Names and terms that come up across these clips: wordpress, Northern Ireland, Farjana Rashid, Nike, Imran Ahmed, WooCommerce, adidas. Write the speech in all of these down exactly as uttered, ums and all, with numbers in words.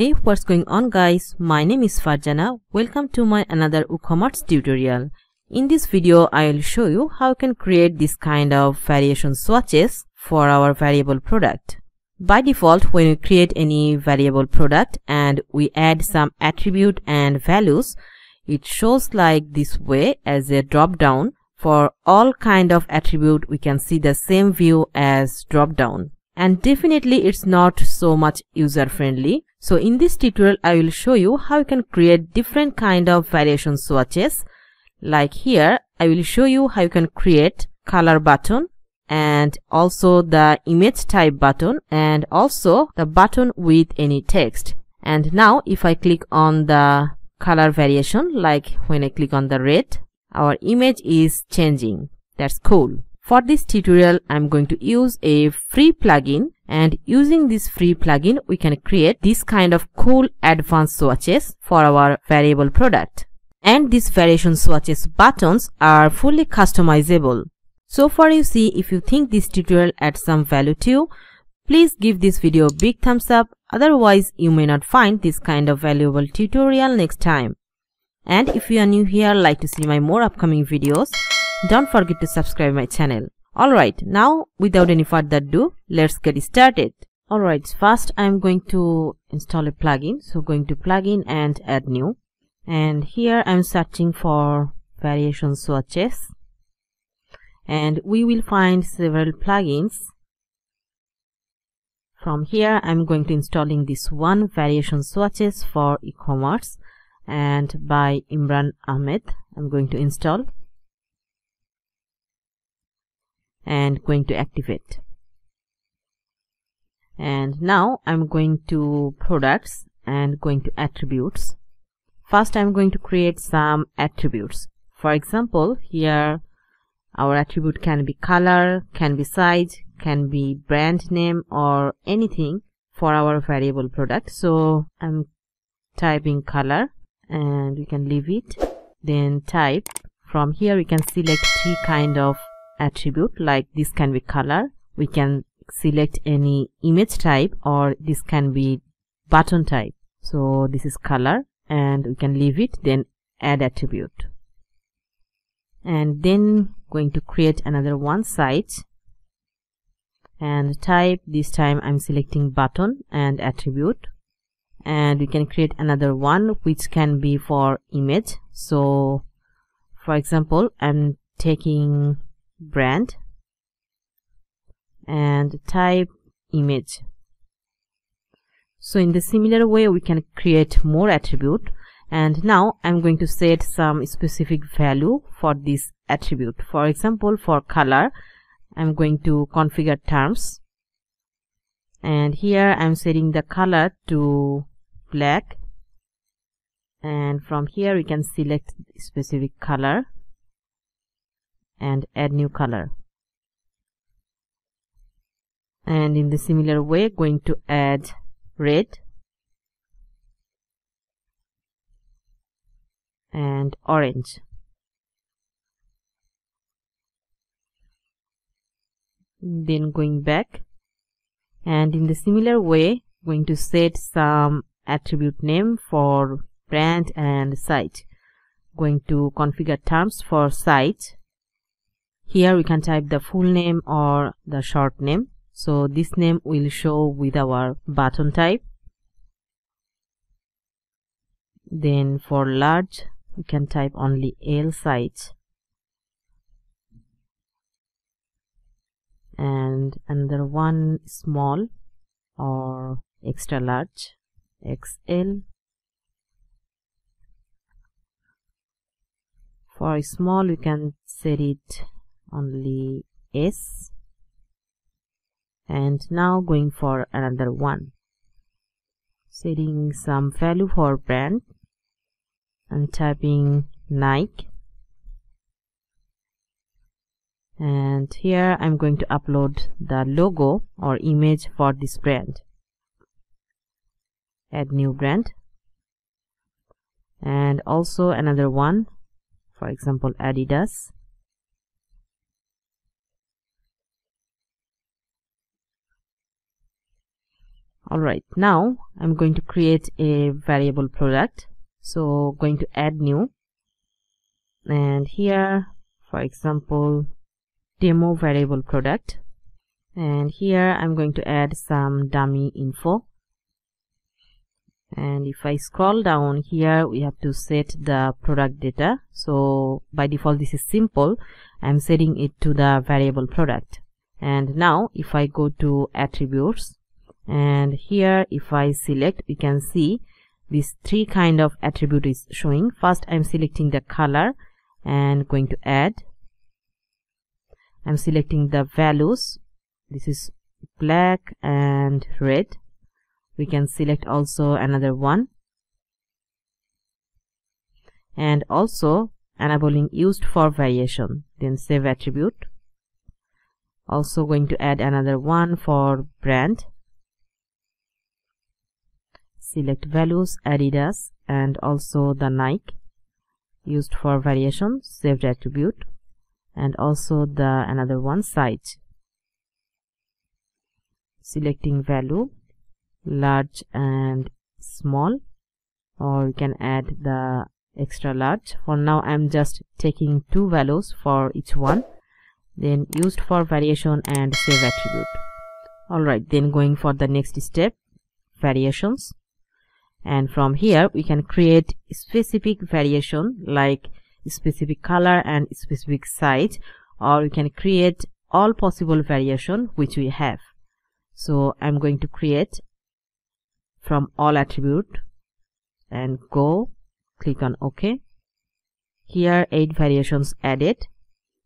Hey, what's going on guys, my name is Farjana. Welcome to my another WooCommerce tutorial. In this video I will show you how you can create this kind of variation swatches for our variable product. By default, when we create any variable product and we add some attribute and values, it shows like this way as a drop down. For all kind of attribute we can see the same view as drop down. And definitely it's not so much user friendly. So in this tutorial I will show you how you can create different kind of variation swatches. Like here I will show you how you can create color button and also the image type button and also the button with any text. And now if I click on the color variation, like when I click on the red, our image is changing. That's cool. For this tutorial, I'm going to use a free plugin, and using this free plugin, we can create this kind of cool advanced swatches for our variable product. And these variation swatches buttons are fully customizable. So far you see, if you think this tutorial adds some value to you, please give this video a big thumbs up, otherwise you may not find this kind of valuable tutorial next time. And if you are new here, like to see my more upcoming videos, don't forget to subscribe my channel. Alright, now without any further ado, let's get started. Alright, first I am going to install a plugin. So going to plugin and add new. And here I am searching for variation swatches. And we will find several plugins. From here I am going to installing this one, variation swatches for e-commerce. And by Imran Ahmed, I am going to install. And going to activate. And now I'm going to products and going to attributes. First I'm going to create some attributes. For example, here our attribute can be color, can be size, can be brand name or anything for our variable product. So I'm typing color and we can leave it. Then type. From here we can select three kind of attribute, like this can be color, we can select any image type, or this can be button type. So this is color and we can leave it, then add attribute. And then going to create another one, size, and type. This time I'm selecting button and attribute. And we can create another one which can be for image. So for example I'm taking brand and type image. So in the similar way we can create more attribute. And now I'm going to set some specific value for this attribute. For example, for color I'm going to configure terms, and here I'm setting the color to black, and from here we can select specific color and add new color. And in the similar way going to add red and orange. Then going back, and in the similar way going to set some attribute name for brand and site. Going to configure terms for site. Here we can type the full name or the short name. So this name will show with our button type. Then for large, we can type only L size. And another one, small or extra large, X L. For small, we can set it only S. And now going for another one, setting some value for brand and typing Nike. And here I'm going to upload the logo or image for this brand. Add new brand. And also another one, for example Adidas. Alright, now I'm going to create a variable product. So going to add new, and here for example demo variable product, and here I'm going to add some dummy info. And if I scroll down here, we have to set the product data. So by default this is simple, I'm setting it to the variable product. And now if I go to attributes, and here if I select, we can see these three kind of attribute is showing. First I'm selecting the color and going to add. I'm selecting the values, this is black and red. We can select also another one, and also enabling used for variation, then save attribute. Also going to add another one for brand. Select values, Adidas, and also the Nike, used for variation, saved attribute, and also the another one size. Selecting value, large and small, or you can add the extra large. For now I'm just taking two values for each one, then used for variation and save attribute. Alright, then going for the next step, variations. And from here we can create specific variation like specific color and specific size, or we can create all possible variation which we have. So I'm going to create from all attribute and go click on OK. Here eight variations added.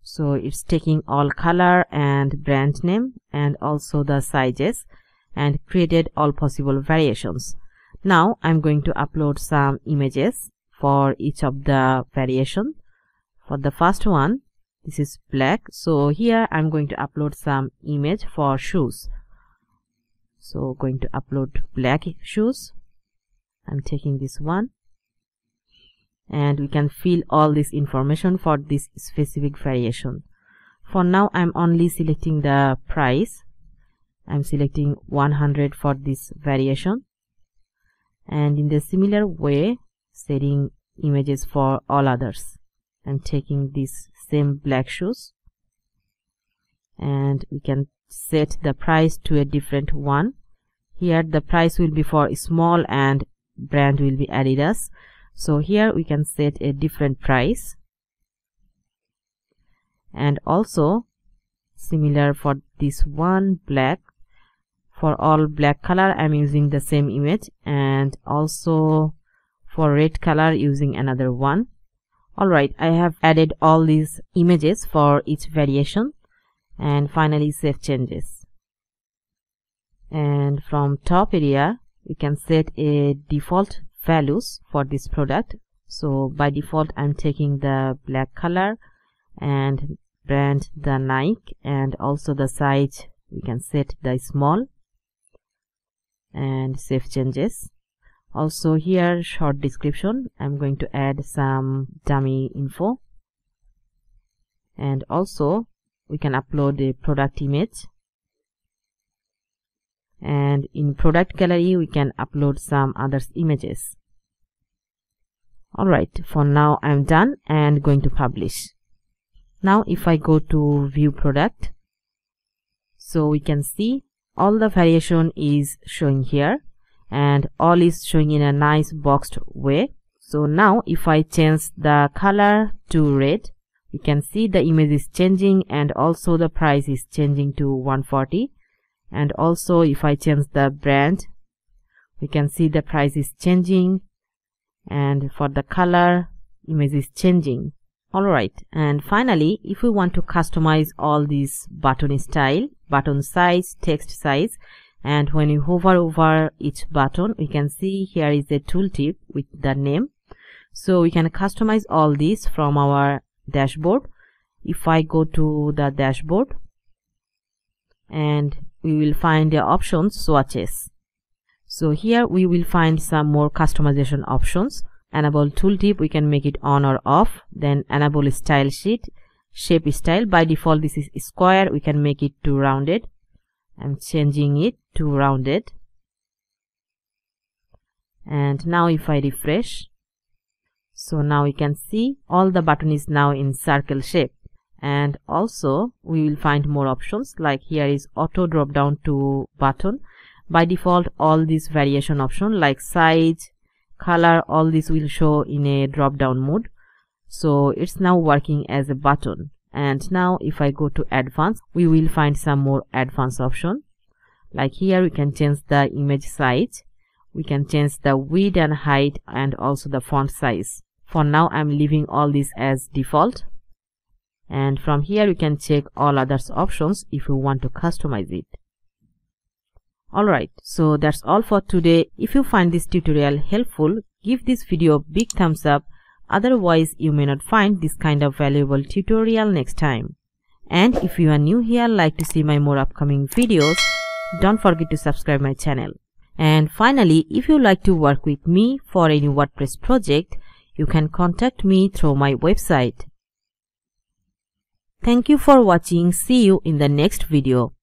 So it's taking all color and brand name and also the sizes, and created all possible variations. Now I'm going to upload some images for each of the variation. For the first one, this is black, so here I'm going to upload some image for shoes. So going to upload black shoes. I'm taking this one, and we can fill all this information for this specific variation. For now I'm only selecting the price. I'm selecting one hundred for this variation. And in the similar way, setting images for all others. I'm taking these same black shoes, and we can set the price to a different one. Here the price will be for small and brand will be Adidas. So here we can set a different price, and also similar for this one black. For all black color I'm using the same image, and also for red color using another one. Alright, I have added all these images for each variation, and finally save changes. And from top area we can set a default values for this product. So by default I'm taking the black color and brand the Nike, and also the size we can set the small, and save changes. Also here short description, I'm going to add some dummy info, and also we can upload a product image, and in product gallery we can upload some other images. Alright, for now I'm done and going to publish. Now if I go to view product, so we can see all the variation is showing here, and all is showing in a nice boxed way. So now if I change the color to red, you can see the image is changing, and also the price is changing to one forty. And also if I change the brand, we can see the price is changing, and for the color image is changing. Alright, and finally if we want to customize all these button style, button size, text size, and when you hover over each button we can see here is a tooltip with the name. So we can customize all these from our dashboard. If I go to the dashboard, and we will find the options swatches. So here we will find some more customization options. Enable tooltip, we can make it on or off. Then enable style sheet, shape style, by default this is square, we can make it to rounded. I'm changing it to rounded. And now if I refresh, so now we can see all the button is now in circle shape. And also we will find more options, like here is auto drop down to button. By default all these variation option like size, color, all this will show in a drop down mode. So it's now working as a button. And now if I go to advanced, we will find some more advanced option. Like here we can change the image size, we can change the width and height, and also the font size. For now I'm leaving all this as default. And from here you can check all others options if you want to customize it. Alright, so that's all for today. If you find this tutorial helpful, give this video a big thumbs up. Otherwise you may not find this kind of valuable tutorial next time. And if you are new here, like to see my more upcoming videos, don't forget to subscribe my channel. And finally, if you like to work with me for any WordPress project, you can contact me through my website. Thank you for watching. See you in the next video.